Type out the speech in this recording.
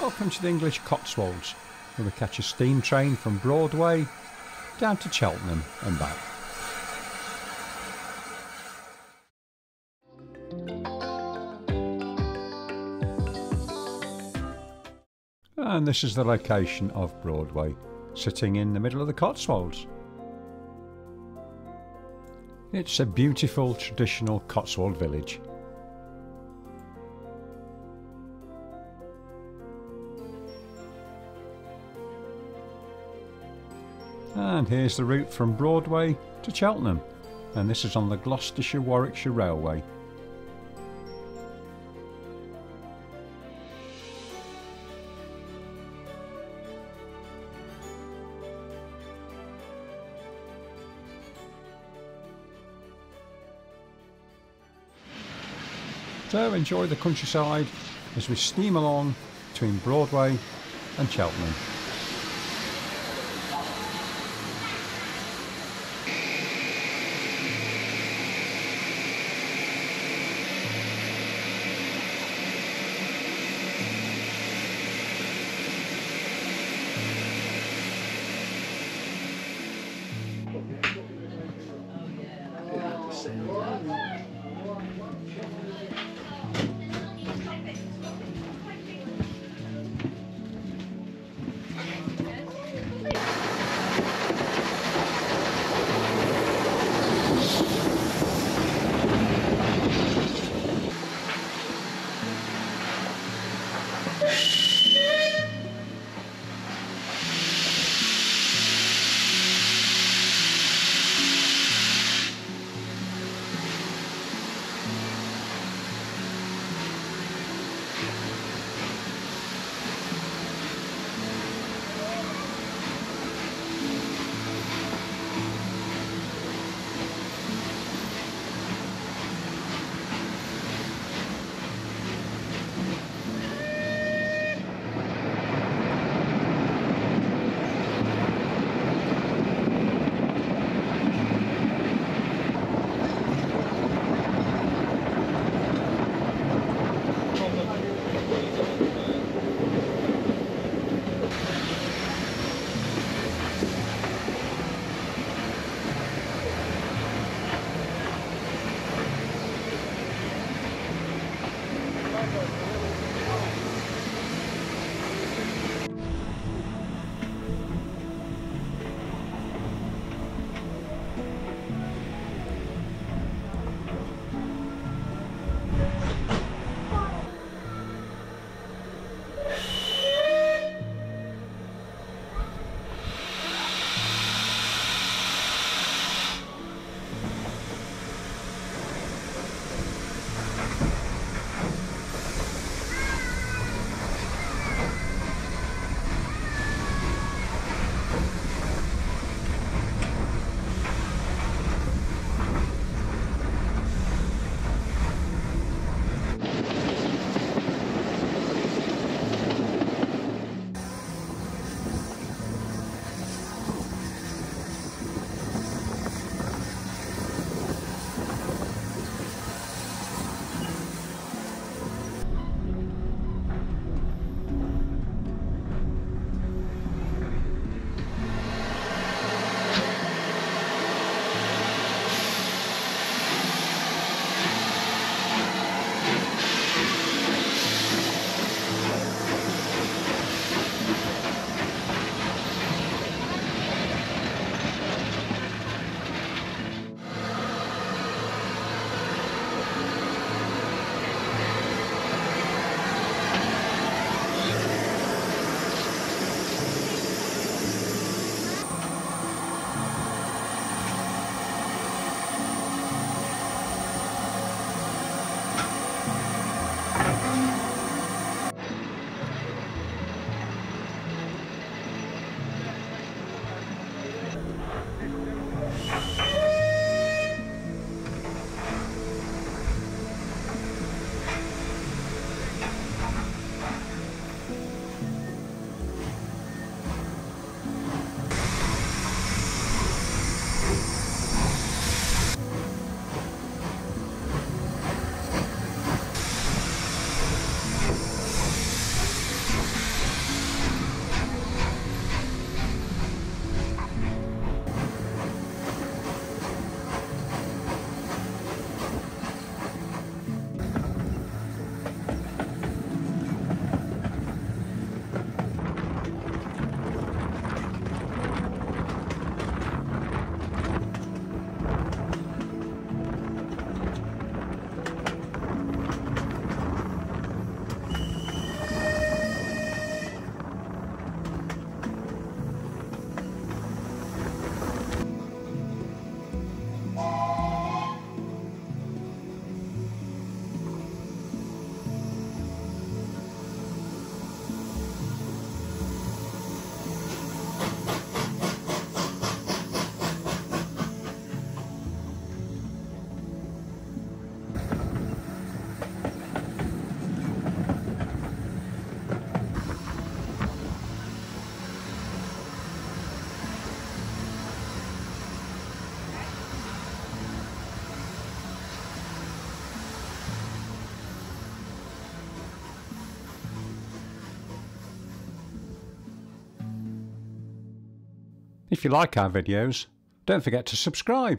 Welcome to the English Cotswolds. We'll catch a steam train from Broadway down to Cheltenham and back. And this is the location of Broadway, sitting in the middle of the Cotswolds. It's a beautiful traditional Cotswold village. And here's the route from Broadway to Cheltenham, and this is on the Gloucestershire Warwickshire Railway. So enjoy the countryside as we steam along between Broadway and Cheltenham. If you like our videos, don't forget to subscribe.